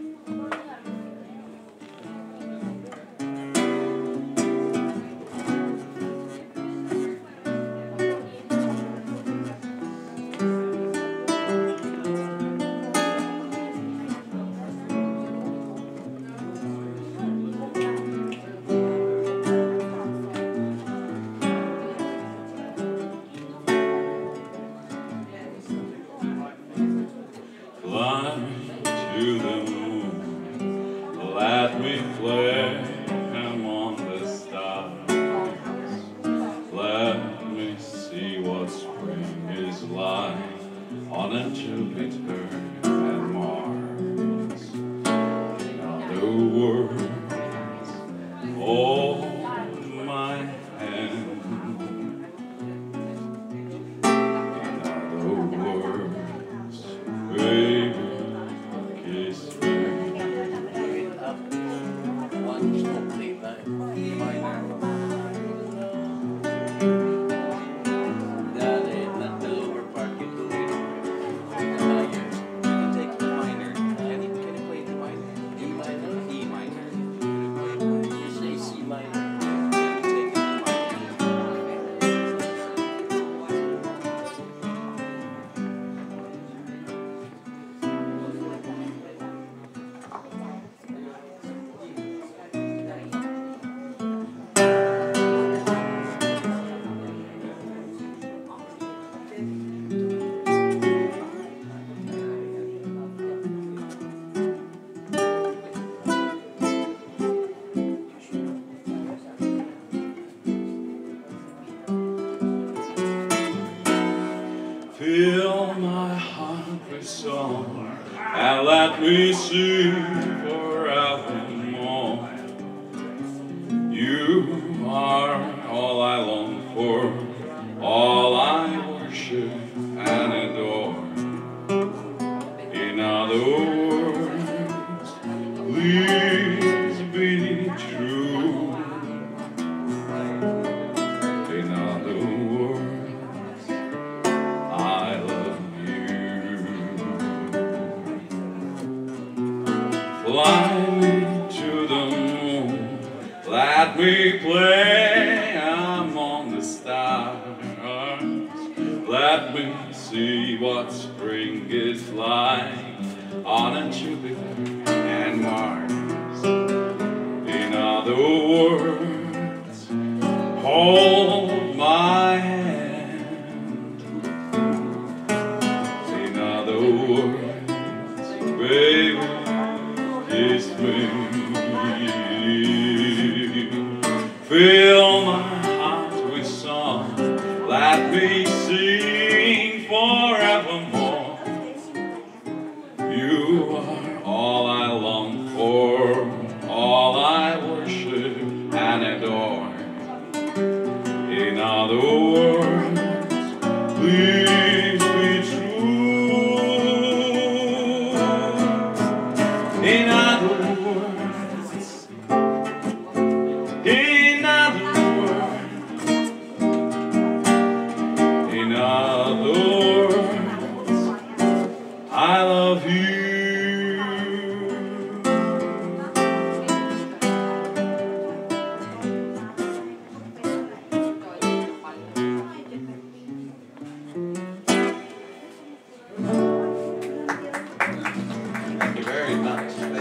Let me play him on the stars. Let me see what spring is like on a Jupiter and Mars. In other words, hold my hand. In other words, baby, kiss me. Fill my heart with song and let me sing forevermore. You are all I long for, all I worship and adore. In other words, please be true. In other words, I love you. Fly me to the moon, let me play among the stars. Let me see what spring is like on a Jupiter and Mars. In other words, hold my hand. Baby, kiss me. Fill my heart with song, let me sing forevermore. You are all I long for, all I worship and adore. In other words, please be true. In other words, in other words, in other words, I love you. Thank you very much.